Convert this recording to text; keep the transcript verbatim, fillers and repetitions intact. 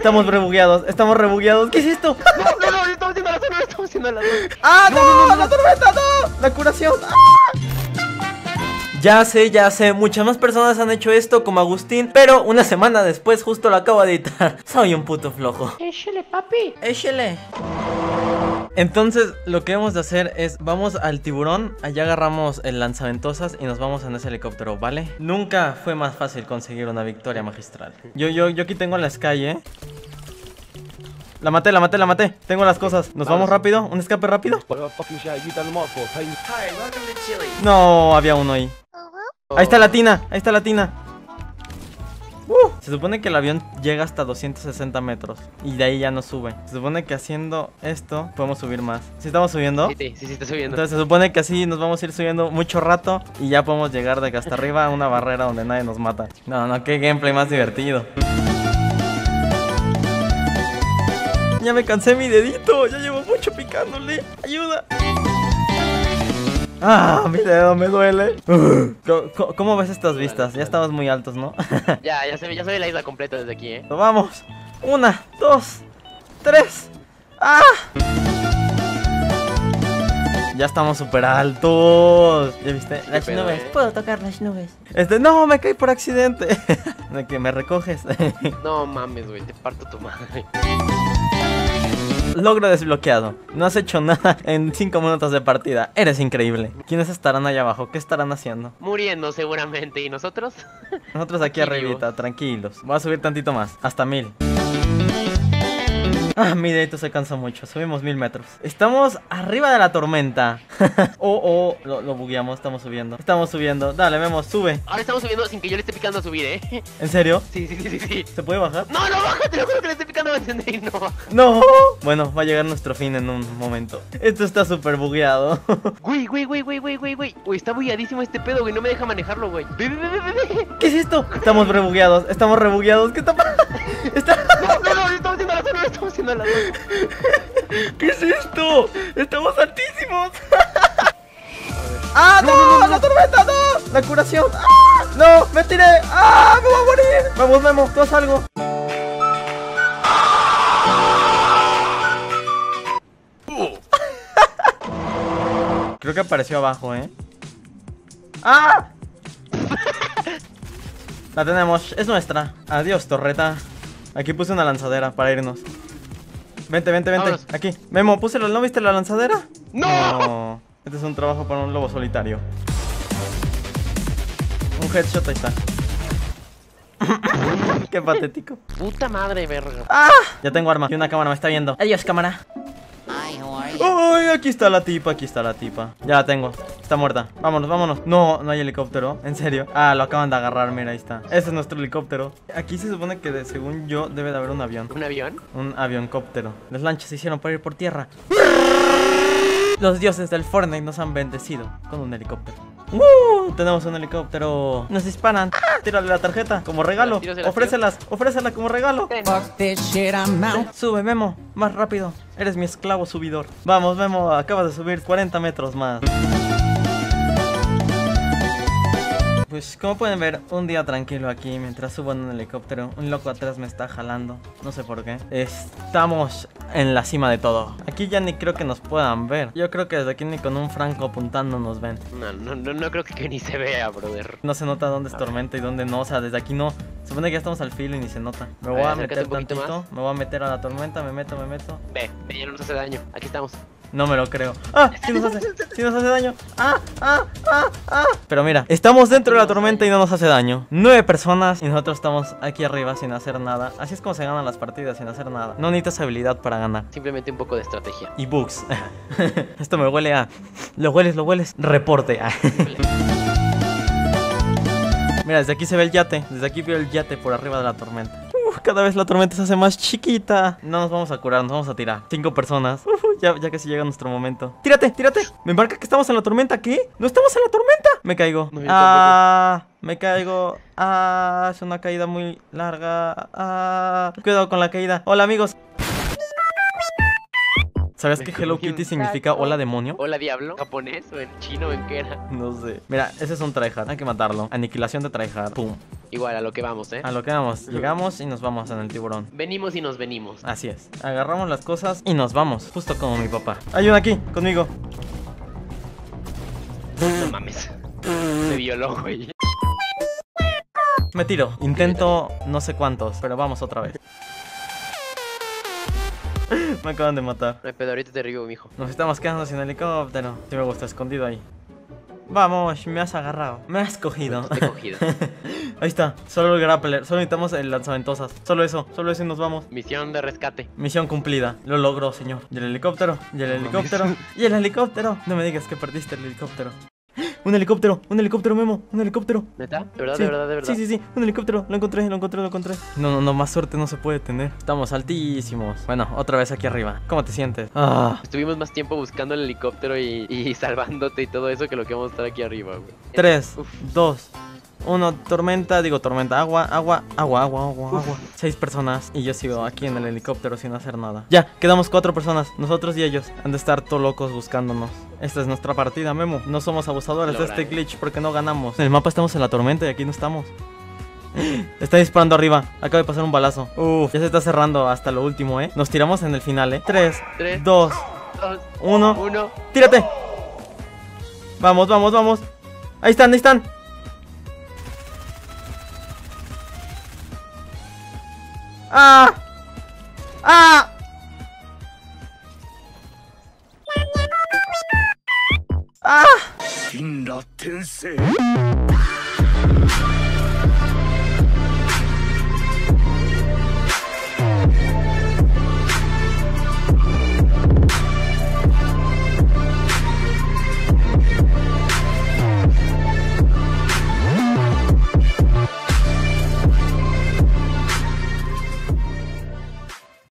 Estamos rebugueados, estamos rebugueados. ¿Qué es esto? No, no, no, estamos haciendo la zona, estamos haciendo la zona. ¡Ah, no! no, no, no la no. tormenta, no. La curación. ¡Ah! Ya sé, ya sé, muchas más personas han hecho esto como Agustín, pero una semana después justo lo acabo de editar. Soy un puto flojo. Échale, papi. Échale. Entonces lo que hemos de hacer es, vamos al tiburón, allá agarramos el lanzaventosas y nos vamos en ese helicóptero, ¿vale? Nunca fue más fácil conseguir una victoria magistral. Yo, yo, yo aquí tengo la Sky, ¿eh? La maté, la maté, la maté. Tengo las cosas. ¿Nos vamos rápido? ¿Un escape rápido? No, había uno ahí. Ahí está la tina, ahí está la tina. Uh, se supone que el avión llega hasta doscientos sesenta metros y de ahí ya no sube. Se supone que haciendo esto podemos subir más. ¿Sí estamos subiendo? Sí, sí, sí está subiendo. Entonces se supone que así nos vamos a ir subiendo mucho rato y ya podemos llegar de que hasta arriba a una barrera donde nadie nos mata. No, no, qué gameplay más divertido. Ya me cansé mi dedito, ya llevo mucho picándole. Ayuda. Ah, mi dedo me duele. ¿Cómo, cómo ves estas vistas? Ya estamos muy altos, ¿no? Ya, ya se ve, ya se ve la isla completa desde aquí, ¿eh? Vamos. Una, dos, tres. ¡Ah! Ya estamos súper altos. ¿Ya viste? Las pedo, nubes. Eh? Puedo tocar las nubes. Este, no, me caí por accidente. Que me recoges. No mames, güey, te parto tu madre. Logro desbloqueado. No has hecho nada en cinco minutos de partida. Eres increíble. ¿Quiénes estarán allá abajo? ¿Qué estarán haciendo? Muriendo seguramente. ¿Y nosotros? Nosotros aquí, aquí arribita, vivos. Tranquilos. Voy a subir tantito más. Hasta mil. Ah, mi dedito se cansa mucho. Subimos mil metros. Estamos arriba de la tormenta. Oh, oh, lo, lo bugueamos. Estamos subiendo. Estamos subiendo. Dale, Memo, sube. Ahora estamos subiendo sin que yo le esté picando a subir, ¿eh? ¿En serio? Sí, sí, sí, sí, sí. ¿Se puede bajar? No, no, bájate. Lo juro que le estoy picando a encender y no baja. No. Bueno, va a llegar nuestro fin en un momento. Esto está súper bugueado. Güey, güey, güey, güey, güey, güey, güey. Uy, está bugueadísimo este pedo, güey. No me deja manejarlo, güey. Ve, ve, ve, ve, ve. ¿Qué es esto? Estamos rebugueados. Estamos rebugueados. ¿Qué está pasando? Está... No, no, no, estamos haciendo la zona, estamos haciendo la zona. ¿Qué es esto? Estamos altísimos. ¡Ah, no, no, no, no! ¡La tormenta, no! ¡La curación! ¡Ah! ¡No! ¡Me tiré! ¡Ah! ¡Me voy a morir! Vamos, vamos, tú haz algo. Creo que apareció abajo, ¿eh? ¡Ah! La tenemos, es nuestra. Adiós, torreta. Aquí puse una lanzadera para irnos. Vente, vente, vente. Vámonos. Aquí. Memo, puse la... ¿No viste la lanzadera? ¡No! No. Este es un trabajo para un lobo solitario. Un headshot, ahí está. Qué patético. Puta madre, verga. ¡Ah! Ya tengo arma. Y una cámara me está viendo. Adiós, cámara. ¡Ay, aquí está la tipa! Aquí está la tipa. Ya la tengo. Está muerta. Vámonos, vámonos. No, no hay helicóptero. ¿En serio? Ah, lo acaban de agarrar. Mira, ahí está. Ese es nuestro helicóptero. Aquí se supone que, de, según yo, debe de haber un avión. ¿Un avión? Un avioncóptero. Las lanchas se hicieron para ir por tierra. Los dioses del Fortnite nos han bendecido con un helicóptero. ¡Uh! Tenemos un helicóptero. Nos disparan. Tírale la tarjeta como regalo. Ofrécelas, ofrécelas como regalo. Sube, Memo. Más rápido. Eres mi esclavo subidor. Vamos, Memo. Acabas de subir cuarenta metros más. Pues como pueden ver, un día tranquilo aquí mientras subo en un helicóptero. Un loco atrás me está jalando, no sé por qué. Estamos en la cima de todo. Aquí ya ni creo que nos puedan ver. Yo creo que desde aquí ni con un franco apuntando nos ven. No, no, no, no creo que, que ni se vea, brother. No se nota dónde es tormenta y dónde no, o sea, desde aquí no. Supone que ya estamos al filo y ni se nota. Me voy a, ver, a meter tantito, más. Me voy a meter a la tormenta, me meto, me meto. Ve, ve, ya no nos hace daño, aquí estamos. No me lo creo. ¡Ah! ¡Sí nos hace! ¡Sí nos hace daño! ¡Ah! ¡Ah! ¡Ah! ¡Ah! Pero mira, estamos dentro de la tormenta y no nos hace daño. Nueve personas y nosotros estamos aquí arriba sin hacer nada. Así es como se ganan las partidas, sin hacer nada. No necesitas habilidad para ganar. Simplemente un poco de estrategia. Y bugs. Esto me huele a... Lo hueles, lo hueles. Reporte. Mira, desde aquí se ve el yate. Desde aquí veo el yate por arriba de la tormenta. Cada vez la tormenta se hace más chiquita. No nos vamos a curar, nos vamos a tirar. Cinco personas. Uh, ya, ya casi llega nuestro momento. ¡Tírate, tírate! Me marca que estamos en la tormenta. ¿Qué? ¡No estamos en la tormenta! Me caigo. No, ah, me caigo. Ah, es una caída muy larga. Ah, cuidado con la caída. Hola, amigos. ¿Sabes que Hello Kitty significa hola demonio? ¿Hola diablo? ¿Japonés o en chino o en qué era? No sé. Mira, ese es un tryhard. Hay que matarlo. Aniquilación de tryhard. Pum. Igual, a lo que vamos, ¿eh? A lo que vamos. Llegamos y nos vamos en el tiburón. Venimos y nos venimos. Así es. Agarramos las cosas y nos vamos. Justo como mi papá. Hay uno aquí, conmigo. No mames. Me violó, güey. Me tiro. Intento no sé cuántos, pero vamos otra vez. Me acaban de matar. No, pero ahorita te revivo, mijo. Nos estamos quedando sin helicóptero. Sí me gusta, escondido ahí. Vamos, me has agarrado. Me has cogido. Te he cogido. Ahí está, solo el grappler. Solo necesitamos el lanzaventosas. Solo eso, solo eso y nos vamos. Misión de rescate. Misión cumplida. Lo logró, señor. Y el helicóptero, y el helicóptero, y el helicóptero. No me digas que perdiste el helicóptero. Un helicóptero, un helicóptero, Memo, un helicóptero. ¿Neta? ¿De verdad, sí. de verdad, de verdad? Sí, sí, sí, un helicóptero, lo encontré, lo encontré, lo encontré. No, no, no, más suerte no se puede tener. Estamos altísimos. Bueno, otra vez aquí arriba. ¿Cómo te sientes? Ah. Estuvimos más tiempo buscando el helicóptero y, y salvándote y todo eso que lo que vamos a estar aquí arriba, güey. Tres, Uf. dos, uno, tormenta, digo tormenta, agua, agua, agua, agua, agua, Uf. agua. Seis personas y yo sigo aquí en el helicóptero sin hacer nada. Ya, quedamos cuatro personas, nosotros y ellos. Han de estar todos locos buscándonos. Esta es nuestra partida, Memo. No somos abusadores de este glitch porque no ganamos. En el mapa estamos en la tormenta y aquí no estamos. Está disparando arriba. Acaba de pasar un balazo. Uf, ya se está cerrando hasta lo último, ¿eh? Nos tiramos en el final, ¿eh? tres, dos, uno. ¡Tírate! Vamos, vamos, vamos. Ahí están, ahí están. ¡Ah! ¡Ah! ¡Ah! Shinra Tensei.